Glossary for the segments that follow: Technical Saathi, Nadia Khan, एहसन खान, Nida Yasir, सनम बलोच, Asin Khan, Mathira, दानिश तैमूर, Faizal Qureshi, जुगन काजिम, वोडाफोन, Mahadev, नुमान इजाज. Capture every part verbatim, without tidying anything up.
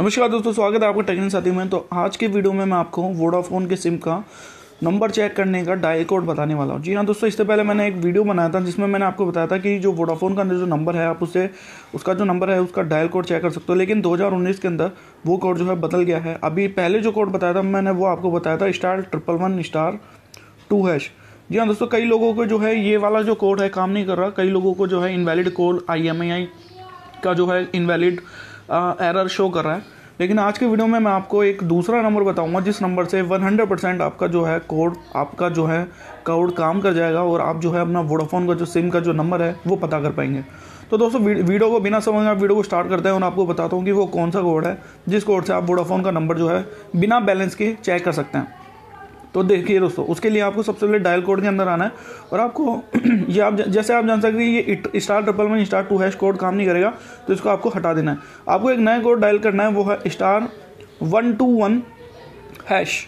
नमस्कार दोस्तों, स्वागत है आपका टेक्निकल साथी में। तो आज के वीडियो में मैं आपको वोडाफोन के सिम का नंबर चेक करने का डायल कोड बताने वाला हूँ। जी हाँ दोस्तों, इससे पहले मैंने एक वीडियो बनाया था जिसमें मैंने आपको बताया था कि जो वोडाफोन का जो नंबर है आप उससे उसका जो नंबर है उसका डायल कोड चेक कर सकते हो, लेकिन दो हज़ार उन्नीस के अंदर वो कोड जो है बदल गया है। अभी पहले जो कोड बताया था मैंने वो आपको बताया था star triple one star two hash. जी हाँ दोस्तों, कई लोगों को जो है ये वाला जो कोड है काम नहीं कर रहा, कई लोगों को जो है invalid code I M E I का जो है इनवैलिड एरर शो कर रहा है। लेकिन आज के वीडियो में मैं आपको एक दूसरा नंबर बताऊंगा जिस नंबर से सौ परसेंट आपका जो है कोड आपका जो है कोड काम कर जाएगा और आप जो है अपना वोडाफोन का जो सिम का जो नंबर है वो पता कर पाएंगे। तो दोस्तों वीडियो को बिना समझे आप वीडियो को स्टार्ट करते हैं और आपको बताता हूँ कि वो कौन सा कोड है जिस कोड से आप वोडाफोन का नंबर जो है बिना बैलेंस के चेक कर सकते हैं। तो देखिए दोस्तों, उसके लिए आपको सबसे पहले डायल कोड के अंदर आना है और आपको ये आप जैसे आप जान सकते हैं ये star triple one star two hash code काम नहीं करेगा तो इसको आपको हटा देना है। आपको एक नया कोड डायल करना है, वो है star one two one hash.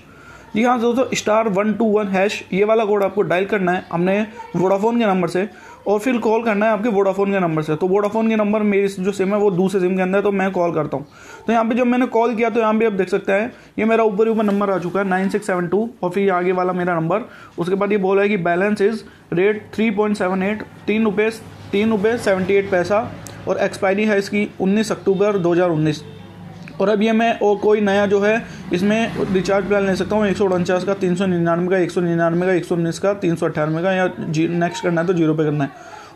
जी हाँ दोस्तों, star one two one hash ये वाला कोड आपको डायल करना है अपने वोडाफोन के नंबर से और फिर कॉल करना है आपके वोडाफोन के नंबर से। तो वोडाफोन के नंबर मेरी जो सिम है वो दूसरे सिम के अंदर है, तो मैं कॉल करता हूँ। तो यहाँ पे जब मैंने कॉल किया तो यहाँ पे आप देख सकते हैं ये मेरा ऊपर ऊपर नंबर आ चुका है नाइन सिक्स सेवन टू, और फिर आगे वाला मेरा नंबर। उसके बाद ये बोला है कि balance is rate three point seven eight, तीन रुपये तीन रुपये सेवेंटी एट पैसा, और एक्सपायरी है इसकी उन्नीस अक्टूबर दो हज़ार उन्नीस। और अब ये मैं और कोई नया जो है इसमें रिचार्ज प्लान ले सकता हूँ एक सौ उनचास का, तीन सौ निन्यानवे का, एक सौ निन्यानवे का, एक सौ उन्नीस का, तीन सौ अट्ठानवे का, या जी नेक्स्ट करना है तो जीरो पे करना है।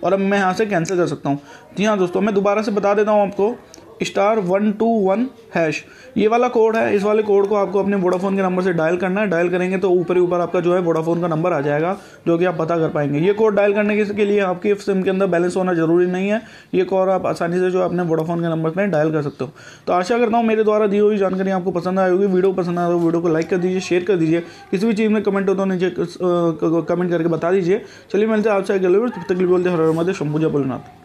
और अब मैं यहाँ से कैंसिल कर सकता हूँ। जी हाँ दोस्तों, मैं दोबारा से बता देता हूँ आपको star one two one hash ये वाला कोड है। इस वाले कोड को आपको अपने वोडाफोन के नंबर से डायल करना है। डायल करेंगे तो ऊपर ही ऊपर आपका जो है वोडाफोन का नंबर आ जाएगा जो कि आप पता कर पाएंगे। ये कोड डायल करने के लिए आपके सिम के अंदर बैलेंस होना जरूरी नहीं है। ये कोड आप आसानी से जो अपने वोडाफोन के नंबर पर डायल कर सकते हो। तो आशा करता हूँ मेरे द्वारा दी हुई जानकारी आपको पसंद आई होगी। वीडियो पसंद आए तो वीडियो को लाइक कर दीजिए, शेयर कर दीजिए। किसी भी चीज़ में कमेंट हो तो नीचे कमेंट करके बता दीजिए। चलिए मिलते हैं आपसे अगले वीडियो, तब तक बोलते हर हर महादेव, शंभू जय भोलेनाथ।